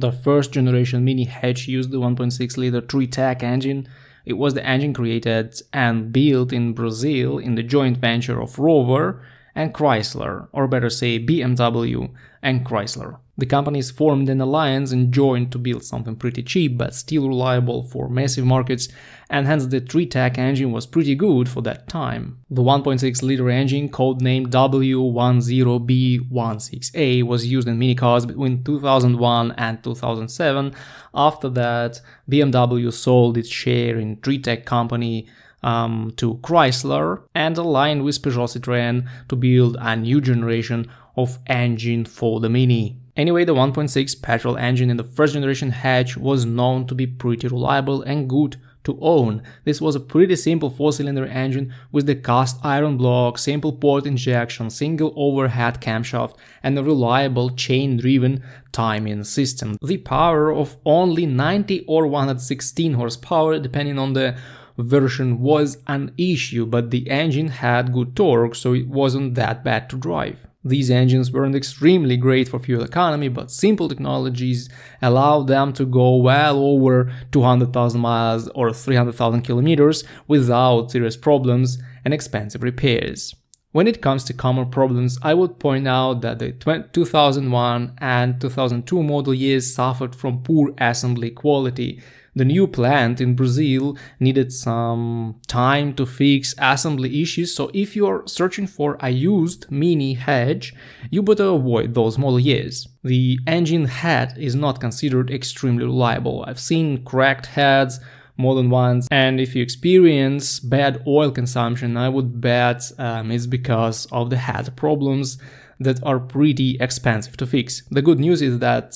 The first generation Mini Hatch used the 1.6-liter Tritec engine. It was the engine created and built in Brazil in the joint venture of Rover and Chrysler, or better say BMW and Chrysler. The companies formed an alliance and joined to build something pretty cheap but still reliable for massive markets, and hence the Tritec engine was pretty good for that time. The 1.6-liter engine, codenamed W10B16A, was used in minicars between 2001 and 2007. After that, BMW sold its share in Tritec company to Chrysler and aligned with Peugeot Citroen to build a new generation of engine for the Mini. Anyway, the 1.6 petrol engine in the first generation Hatch was known to be pretty reliable and good to own. This was a pretty simple 4-cylinder engine with the cast iron block, simple port injection, single overhead camshaft and a reliable chain-driven timing system. The power of only 90 or 116 horsepower, depending on the version, was an issue, but the engine had good torque, so it wasn't that bad to drive. These engines weren't extremely great for fuel economy, but simple technologies allowed them to go well over 200,000 miles or 300,000 kilometers without serious problems and expensive repairs. When it comes to common problems, I would point out that the 2001 and 2002 model years suffered from poor assembly quality. The new plant in Brazil needed some time to fix assembly issues, so if you're searching for a used Mini Hatch, you better avoid those model years. The engine head is not considered extremely reliable. I've seen cracked heads more than once, and if you experience bad oil consumption, I would bet it's because of the head problems that are pretty expensive to fix. The good news is that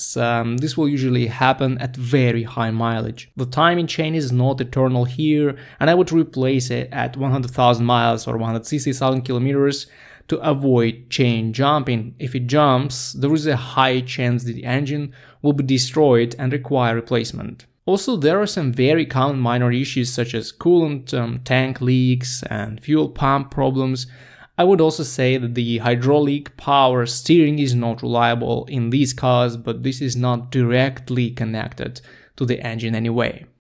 this will usually happen at very high mileage. The timing chain is not eternal here, and I would replace it at 100,000 miles or 160,000 kilometers to avoid chain jumping. If it jumps, there is a high chance that the engine will be destroyed and require replacement. Also, there are some very common minor issues such as coolant tank leaks and fuel pump problems. I would also say that the hydraulic power steering is not reliable in these cars, but this is not directly connected to the engine anyway.